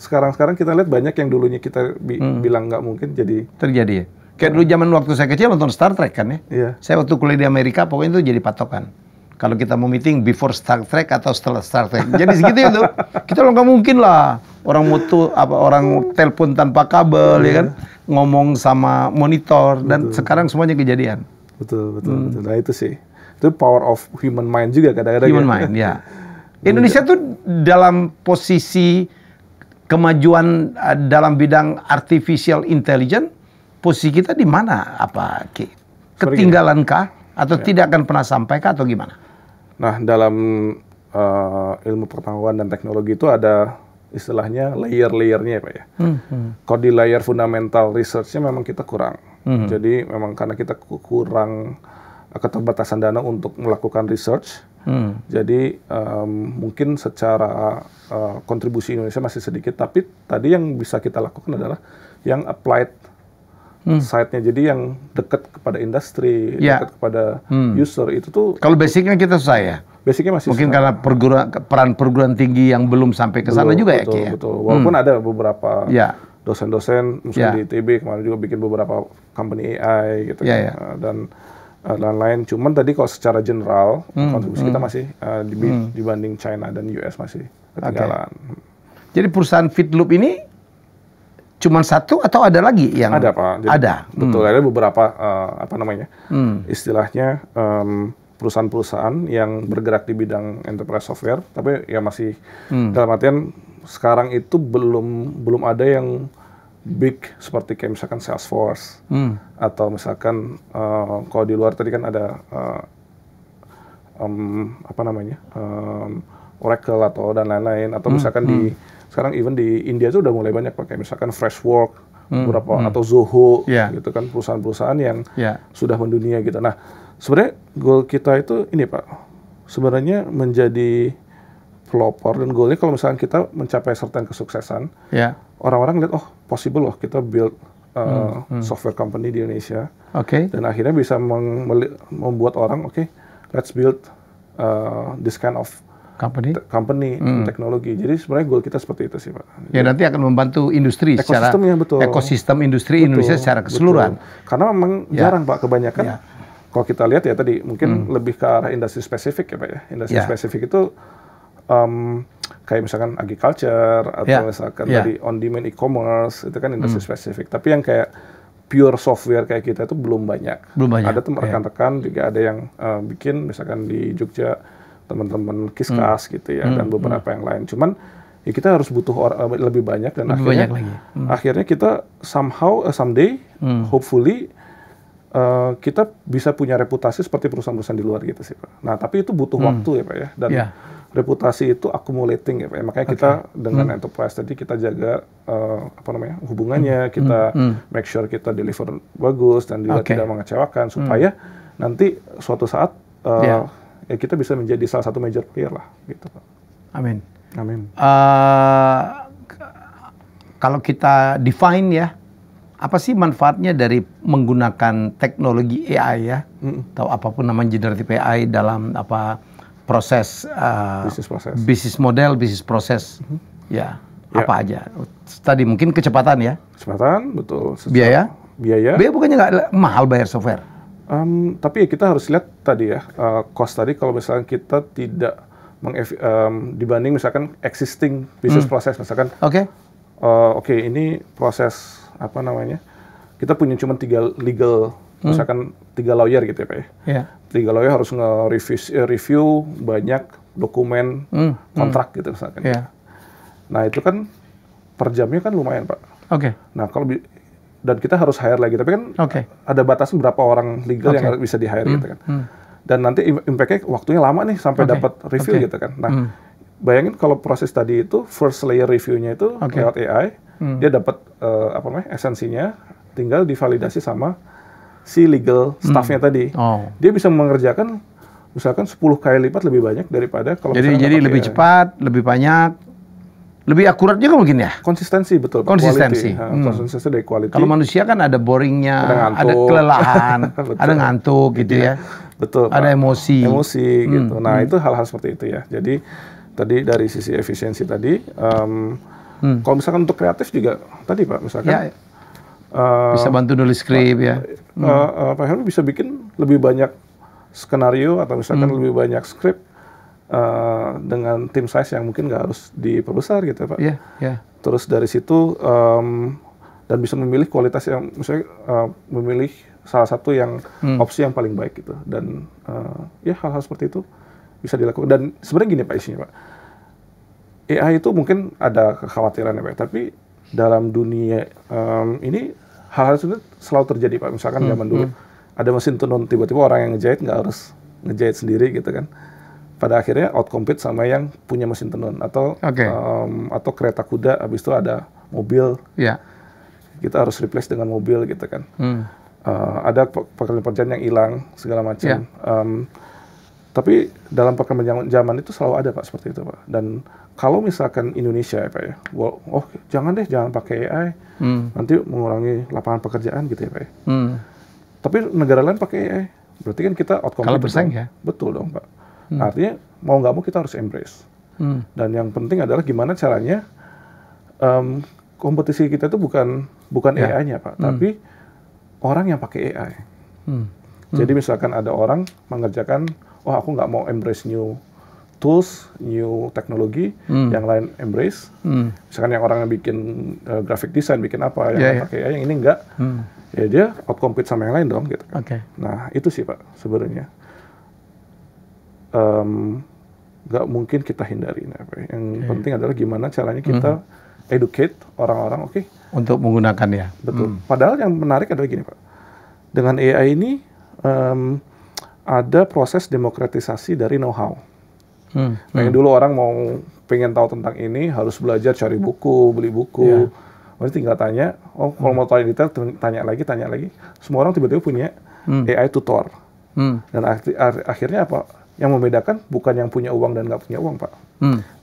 sekarang-sekarang kita lihat banyak yang dulunya kita bilang nggak mungkin jadi terjadi. Ya? Kayak dulu zaman waktu saya kecil nonton Star Trek kan ya. Iya. Saya waktu kuliah di Amerika pokoknya itu jadi patokan. Kalau kita mau meeting before Star Trek atau setelah Star Trek. Jadi segitu itu. Kita nggak mungkin lah orang orang telepon tanpa kabel ya kan, ngomong sama monitor dan sekarang semuanya kejadian. Betul. Nah itu sih. Itu power of human mind juga kadang-kadang. Human mind ya. Indonesia tuh dalam posisi kemajuan dalam bidang artificial intelligence, posisi kita di mana? Apa ketinggalan kah atau tidak akan pernah sampai kah atau gimana? Nah, dalam ilmu pengetahuan dan teknologi itu ada istilahnya layer-layernya ya Pak ya. Kalau di layer fundamental research-nya memang kita kurang. Jadi memang karena kita kurang keterbatasan dana untuk melakukan research, jadi mungkin secara kontribusi Indonesia masih sedikit, tapi tadi yang bisa kita lakukan adalah yang applied side-nya, jadi yang dekat kepada industri, dekat kepada user itu tuh. Kalau basicnya kita susah ya. Basicnya masih mungkin susah. Karena peran perguruan tinggi yang belum sampai ke sana juga betul, ya. Betul. Walaupun ada beberapa dosen-dosen, misalnya di ITB kemarin juga bikin beberapa company AI gitu dan lain-lain. Cuman tadi kalau secara general kontribusi kita masih dibanding China dan US masih ketinggalan. Okay. Jadi perusahaan Feedloop ini cuman satu atau ada lagi yang ada Pak? Jadi, ada, betul ada beberapa apa namanya istilahnya perusahaan-perusahaan yang bergerak di bidang enterprise software, tapi ya masih dalam artian sekarang itu belum ada yang big seperti kayak misalkan Salesforce atau misalkan kalau di luar tadi kan ada apa namanya Oracle atau dan lain-lain atau misalkan di sekarang even di India itu udah mulai banyak pakai misalkan Freshworks beberapa atau Zoho gitu kan, perusahaan-perusahaan yang sudah mendunia gitu. Nah, sebenarnya goal kita itu ini Pak, sebenarnya menjadi pelopor dan goalnya kalau misalkan kita mencapai certain kesuksesan, orang-orang lihat oh possible loh kita build software company di Indonesia, dan akhirnya bisa membuat orang let's build this kind of company teknologi. Jadi sebenarnya goal kita seperti itu sih Pak. Ya, nanti akan membantu industri secara ekosistem industri Indonesia secara keseluruhan. Betul. Karena memang jarang Pak, kebanyakan kalau kita lihat ya tadi mungkin lebih ke arah industri spesifik ya Pak ya. Industri spesifik itu kayak misalkan agriculture atau misalkan tadi on demand e-commerce itu kan industri spesifik. Tapi yang kayak pure software kayak kita itu belum banyak. Ada teman rekan-rekan juga ada yang bikin misalkan di Jogja teman-teman Kiskas gitu ya, dan beberapa yang lain. Cuman ya kita harus butuh lebih banyak dan akhirnya kita somehow someday hopefully kita bisa punya reputasi seperti perusahaan-perusahaan di luar gitu sih Pak. Nah tapi itu butuh waktu ya Pak ya, dan reputasi itu accumulating ya Pak. Makanya kita dengan enterprise tadi kita jaga apa namanya hubungannya, kita make sure kita deliver bagus dan tidak mengecewakan supaya nanti suatu saat ya kita bisa menjadi salah satu major player lah, gitu Pak. Amin. Amin. Kalau kita define ya, apa sih manfaatnya dari menggunakan teknologi AI ya, atau apapun namanya generative AI dalam apa proses bisnis model, bisnis proses, ya apa aja? Tadi mungkin kecepatan ya? Kecepatan, betul. Biaya bukannya nggak mahal bayar software? Tapi ya kita harus lihat tadi ya, cost tadi kalau misalkan kita tidak dibanding misalkan existing business proses misalkan oke, ini proses apa namanya kita punya cuma 3 legal misalkan 3 lawyer gitu ya Pak ya, 3 lawyer harus nge-review banyak dokumen kontrak gitu misalkan nah itu kan per jamnya kan lumayan Pak. Nah kalau dan kita harus hire lagi, tapi kan ada batasan berapa orang legal yang bisa di hire gitu kan. Dan nanti impact-nya waktunya lama nih sampai dapat review gitu kan. Nah, bayangin kalau proses tadi itu first layer review-nya itu lewat AI, dia dapat apa namanya esensinya, tinggal divalidasi sama si legal staff-nya tadi. Dia bisa mengerjakan misalkan 10 kali lipat lebih banyak daripada kalau jadi lebih AI. Cepat, lebih banyak. Lebih akurat juga mungkin ya? Konsistensi, betul. Konsistensi. Quality, konsistensi dari quality. Kalau manusia kan ada boringnya, ada kelelahan, ada ngantuk gitu ya. Betul. Ada emosi. Emosi gitu. Nah itu hal-hal seperti itu ya. Jadi tadi dari sisi efisiensi tadi, kalau misalkan untuk kreatif juga tadi Pak, misalkan. Ya. Bisa bantu nulis skrip ya. Pak Heru bisa bikin lebih banyak skenario atau misalkan lebih banyak skrip. Dengan tim size yang mungkin nggak harus diperbesar gitu Pak. Terus dari situ dan bisa memilih kualitas yang misalnya memilih salah satu yang opsi yang paling baik gitu. Dan ya hal-hal seperti itu bisa dilakukan. Dan sebenarnya gini Pak isinya Pak, AI itu mungkin ada kekhawatiran ya Pak, tapi dalam dunia ini hal-hal sebenarnya selalu terjadi Pak. Misalkan zaman dulu ada mesin tenun, tiba-tiba orang yang ngejahit nggak harus ngejahit sendiri gitu kan. Pada akhirnya outcompete sama yang punya mesin tenun atau atau kereta kuda, habis itu ada mobil, kita harus replace dengan mobil gitu kan. Ada pekerjaan-pekerjaan yang hilang segala macam. Tapi dalam perkembangan zaman itu selalu ada Pak, seperti itu Pak. Dan kalau misalkan Indonesia ya Pak ya, oh jangan deh, jangan pakai AI, nanti mengurangi lapangan pekerjaan gitu ya Pak ya. Tapi negara lain pakai AI, berarti kan kita outcome. Kalau bersaing ya? Betul dong Pak. Artinya mau nggak mau kita harus embrace. Dan yang penting adalah gimana caranya kompetisi kita itu bukan ya. AI-nya Pak, tapi orang yang pakai AI. Jadi misalkan ada orang mengerjakan, oh aku nggak mau embrace new tools, new teknologi, yang lain embrace. Misalkan yang orang yang bikin graphic design, bikin apa, yang pakai AI, yang ini nggak, ya dia outcompete sama yang lain dong gitu kan. Nah itu sih Pak sebenarnya. Nggak mungkin kita hindarin apa ya. Yang penting adalah gimana caranya kita educate orang-orang, oke? Untuk menggunakannya. Betul. Padahal yang menarik adalah gini Pak, dengan AI ini, ada proses demokratisasi dari know-how. Yang dulu orang pengen tahu tentang ini, harus belajar, cari buku, beli buku. Nanti tinggal tanya, oh kalau mau tahu detail, tanya lagi. Semua orang tiba-tiba punya AI tutor. Dan akhirnya apa? Yang membedakan bukan yang punya uang dan nggak punya uang, Pak.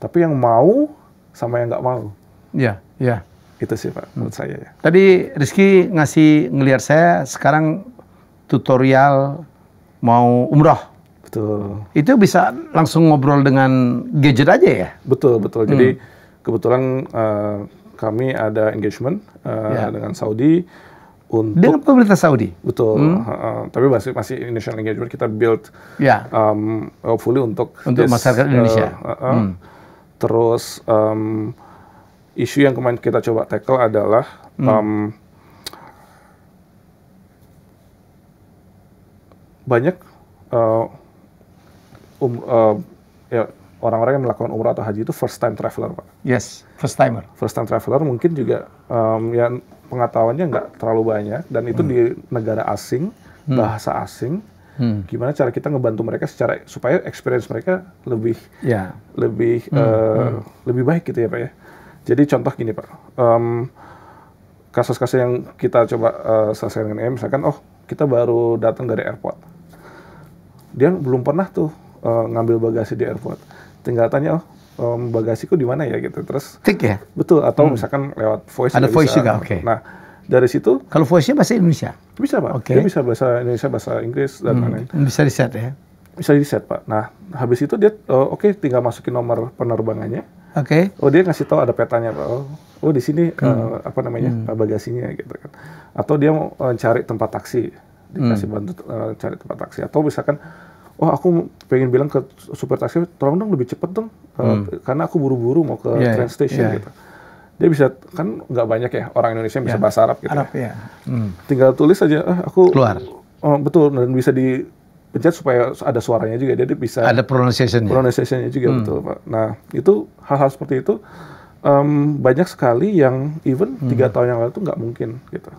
Tapi yang mau sama yang nggak mau. Itu sih, Pak, menurut saya. Ya. Tadi Rizky ngasih ngelihat saya, sekarang tutorial mau umroh. Betul. Itu bisa langsung ngobrol dengan gadget aja ya? Betul, betul. Jadi kebetulan kami ada engagement dengan Saudi. Untuk dengan pemerintah Saudi? Betul. Tapi masih initial engagement, kita build fully untuk masyarakat Indonesia. Terus isu yang kemarin kita coba tackle adalah banyak orang-orang yang melakukan umrah atau haji itu first time traveler, Pak. Yes, first timer. First time traveler mungkin juga ya pengetahuannya nggak terlalu banyak, dan itu di negara asing, bahasa asing. Gimana cara kita ngebantu mereka secara supaya experience mereka lebih baik gitu ya Pak ya. Jadi contoh gini Pak, kasus-kasus yang kita coba selesaikan dengan AI, misalkan oh kita baru datang dari airport, dia belum pernah tuh ngambil bagasi di airport, tinggal tanya oh bagasiku di mana ya gitu, terus tik ya, betul, atau misalkan lewat voice, ada voice bisa. Juga oke. Nah dari situ kalau voice-nya bahasa Indonesia bisa Pak, dia bisa bahasa Indonesia, bahasa Inggris dan lain-lain, bisa di set ya, bisa di set Pak. Nah habis itu dia tinggal masukin nomor penerbangannya, oh dia ngasih tahu ada petanya Pak, oh di sini bagasinya gitu kan, atau dia mau cari tempat taksi, dikasih bantu cari tempat taksi, atau misalkan oh aku pengen bilang ke supir taksi tolong dong lebih cepet dong karena aku buru-buru mau ke train station gitu. Dia bisa kan nggak banyak ya orang Indonesia yang bisa bahasa Arab gitu. Arab, ya. Tinggal tulis aja aku keluar. Oh, betul, dan bisa dipencet supaya ada suaranya juga, jadi bisa ada pronunciation-nya juga betul Pak. Nah itu hal-hal seperti itu. Banyak sekali yang even 3 tahun yang lalu itu nggak mungkin gitu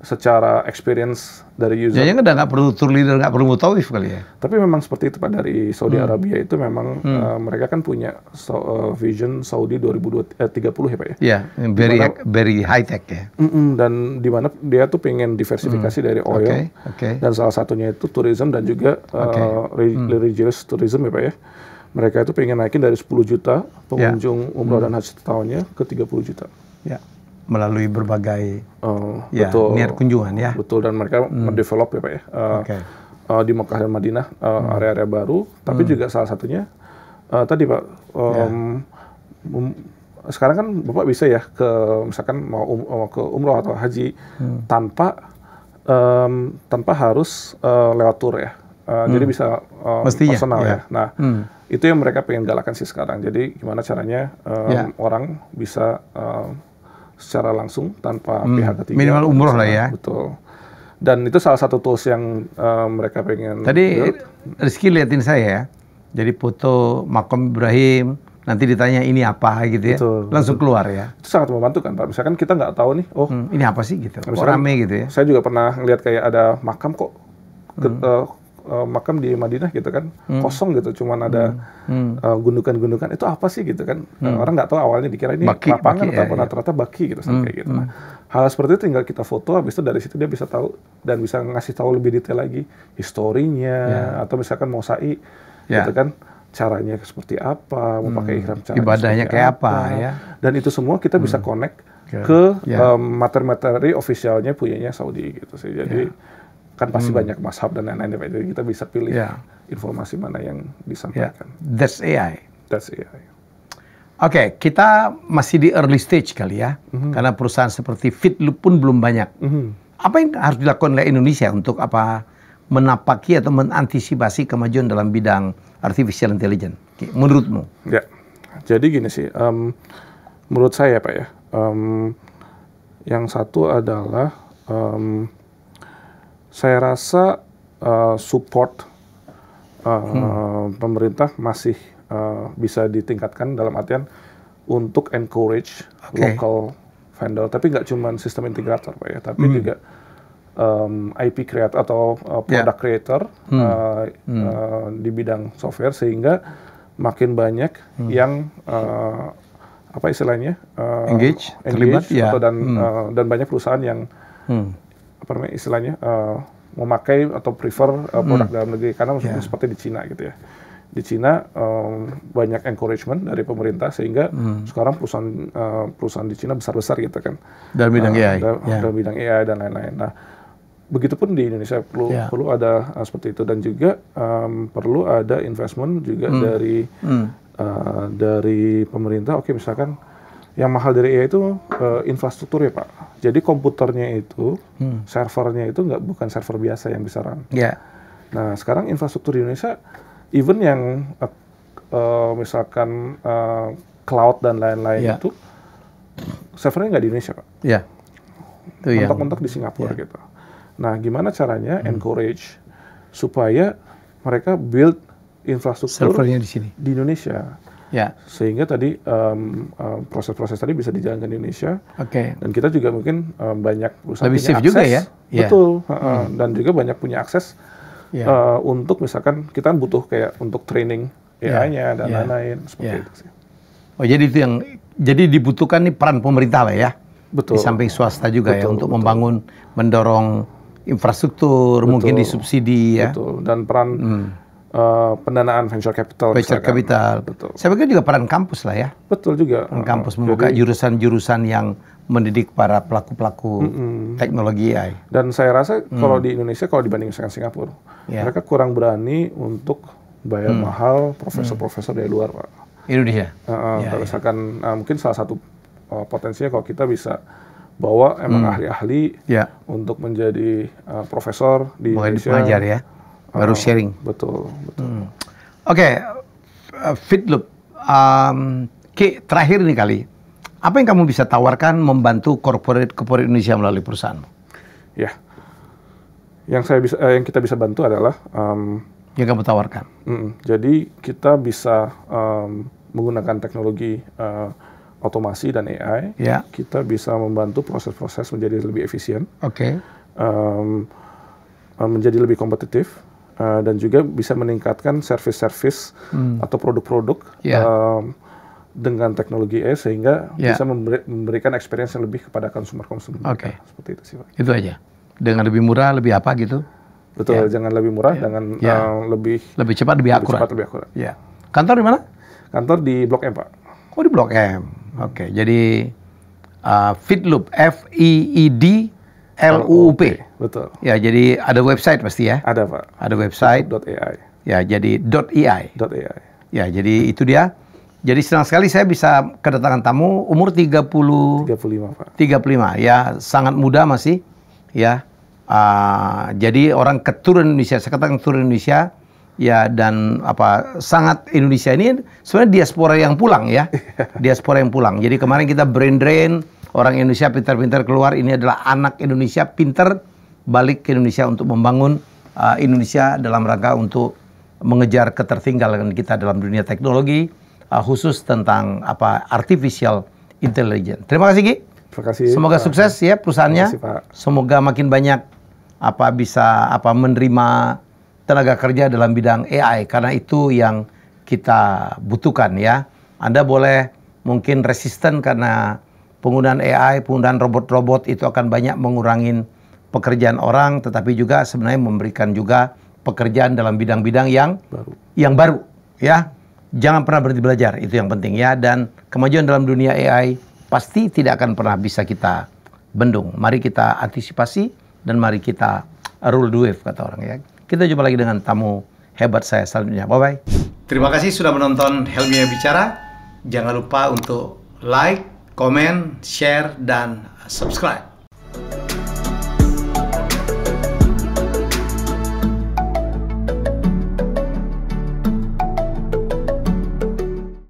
secara experience dari user. Jadi nggak perlu tour leader, nggak perlu mutawif kali ya. Tapi memang seperti itu Pak, dari Saudi Arabia itu memang mereka kan punya vision Saudi 2030 ya Pak ya. Iya, very high tech ya. Dan di mana dia tuh pengen diversifikasi dari oil. Dan salah satunya itu tourism dan juga religious tourism ya Pak ya. Mereka itu pengen naikin dari 10 juta pengunjung umroh dan haji setahunnya ke 30 juta. Ya, melalui berbagai niat kunjungan ya. Betul, dan mereka mendevelop ya Pak ya. Di Mekah dan Madinah area-area baru, tapi juga salah satunya tadi Pak, sekarang kan Bapak bisa ya ke misalkan mau ke umroh atau haji tanpa harus lewat tour ya. Jadi bisa personal ya. Nah, itu yang mereka pengen galakan sih sekarang. Jadi gimana caranya orang bisa secara langsung tanpa pihak ketiga. Minimal umroh lah ya. Betul. Dan itu salah satu tools yang mereka pengen. Tadi Rizky liatin saya ya. Jadi foto makam Ibrahim, nanti ditanya ini apa gitu ya. Betul, langsung keluar ya. Itu sangat membantu kan Pak. Misalkan kita nggak tahu nih, oh ini apa sih gitu. Kok rame gitu ya. Saya juga pernah ngeliat kayak ada makam kok makam di Madinah gitu kan, kosong gitu, cuman ada gundukan-gundukan, itu apa sih gitu kan, orang nggak tahu awalnya, dikira ini lapangan atau ternyata baki gitu, kayak gitu. Nah, hal seperti itu tinggal kita foto, habis itu dari situ dia bisa tahu dan bisa ngasih tahu lebih detail lagi historinya, atau misalkan mosai gitu kan. Caranya seperti apa, mau pakai ihram cara ibadahnya kayak apa ya. Dan itu semua kita bisa connect ke materi-materi officialnya punyanya Saudi gitu sih. Jadi kan pasti banyak mazhab dan lain-lain. Jadi kita bisa pilih informasi mana yang disampaikan. That's AI. That's AI. Oke, kita masih di early stage kali ya. Karena perusahaan seperti Feedloop pun belum banyak. Apa yang harus dilakukan oleh Indonesia untuk apa menapaki atau mengantisipasi kemajuan dalam bidang artificial intelligence, menurutmu? Ya, jadi gini sih, menurut saya Pak ya, yang satu adalah saya rasa support pemerintah masih bisa ditingkatkan dalam artian untuk encourage local vendor, tapi nggak cuma sistem integrator Pak ya, tapi juga IP creator atau product creator di bidang software, sehingga makin banyak yang apa istilahnya engage atau dan banyak perusahaan yang apa namanya istilahnya memakai atau prefer produk dalam negeri, karena seperti di Cina gitu ya. Di Cina banyak encouragement dari pemerintah, sehingga sekarang perusahaan di Cina besar-besar gitu kan dalam bidang AI, dalam bidang AI dan lain-lain. Nah, begitupun di Indonesia perlu ada seperti itu, dan juga perlu ada investment juga dari pemerintah. Oke, misalkan yang mahal dari AI itu infrastruktur ya Pak. Jadi komputernya itu, servernya itu bukan server biasa yang bisa run. Nah, sekarang infrastruktur di Indonesia, even yang misalkan cloud dan lain-lain itu, servernya nggak di Indonesia Pak. Mentok-mentok di Singapura gitu. Nah, gimana caranya encourage supaya mereka build infrastruktur servernya di sini, di Indonesia. Sehingga tadi proses-proses tadi bisa dijalankan di Indonesia. Dan kita juga mungkin banyak usaha punya akses. Juga ya. Betul. Dan juga banyak punya akses. Untuk misalkan kita butuh kayak untuk training AI-nya dan lain-lain seperti itu sih. Oh, jadi itu yang jadi dibutuhkan nih peran pemerintah lah ya. Di samping swasta juga untuk membangun, mendorong infrastruktur, mungkin disubsidi ya. Dan peran pendanaan venture capital. Saya pikir juga peran kampus lah ya. Peran kampus membuka jurusan-jurusan yang mendidik para pelaku-pelaku teknologi AI. Dan saya rasa kalau di Indonesia, kalau dibanding dengan Singapura, mereka kurang berani untuk bayar mahal profesor-profesor dari luar Pak. Indonesia? Misalkan mungkin salah satu potensinya kalau kita bisa bawa emang ahli-ahli untuk menjadi profesor di Indonesia. Mengajar ya, baru sharing. Betul. Oke, Feedloop, Ki, terakhir nih kali. Apa yang kamu bisa tawarkan membantu corporate Indonesia melalui perusahaanmu? Ya, yang kita bisa bantu adalah yang kamu tawarkan. Jadi kita bisa menggunakan teknologi otomasi dan AI. Kita bisa membantu proses-proses menjadi lebih efisien, menjadi lebih kompetitif, dan juga bisa meningkatkan service-service atau produk-produk. Dengan teknologi AI, sehingga bisa memberikan experience yang lebih kepada konsumer-konsumer. Seperti itu sih Pak. Itu aja. Dengan lebih murah, lebih apa gitu? Jangan lebih murah, dengan lebih cepat, lebih akurat. Kantor di mana? Kantor di Blok M Pak. Oh, di Blok M. Jadi Feedloop, F-I-E-D-L-U-P. Betul. Ya, jadi ada website pasti ya? Ada Pak. Ada website. .ai. Ya, jadi .ai. .ai. Ya, jadi itu dia. Jadi senang sekali saya bisa kedatangan tamu umur 35 Pak. 35 ya, sangat muda masih ya. Jadi orang keturunan Indonesia, saya katakan keturunan Indonesia ya, dan apa sangat Indonesia ini sebenarnya diaspora yang pulang ya. Diaspora yang pulang. Jadi kemarin kita brain drain, orang Indonesia pintar-pintar keluar, ini adalah anak Indonesia pintar balik ke Indonesia untuk membangun Indonesia dalam rangka untuk mengejar ketertinggalan kita dalam dunia teknologi. Khusus tentang apa artificial intelligence. Terima kasih Ki. Terima kasih. Semoga sukses ya perusahaannya. Kasih, semoga makin banyak apa bisa apa menerima tenaga kerja dalam bidang AI, karena itu yang kita butuhkan ya. Anda boleh mungkin resisten karena penggunaan AI, penggunaan robot-robot itu akan banyak mengurangi pekerjaan orang, tetapi juga sebenarnya memberikan juga pekerjaan dalam bidang-bidang yang baru ya. Jangan pernah berhenti belajar, itu yang penting ya. Dan kemajuan dalam dunia AI pasti tidak akan pernah bisa kita bendung. Mari kita antisipasi dan mari kita rule the wave kata orang ya. Kita jumpa lagi dengan tamu hebat saya selanjutnya. Bye-bye. Terima kasih sudah menonton Helmy Bicara. Jangan lupa untuk like, komen, share, dan subscribe.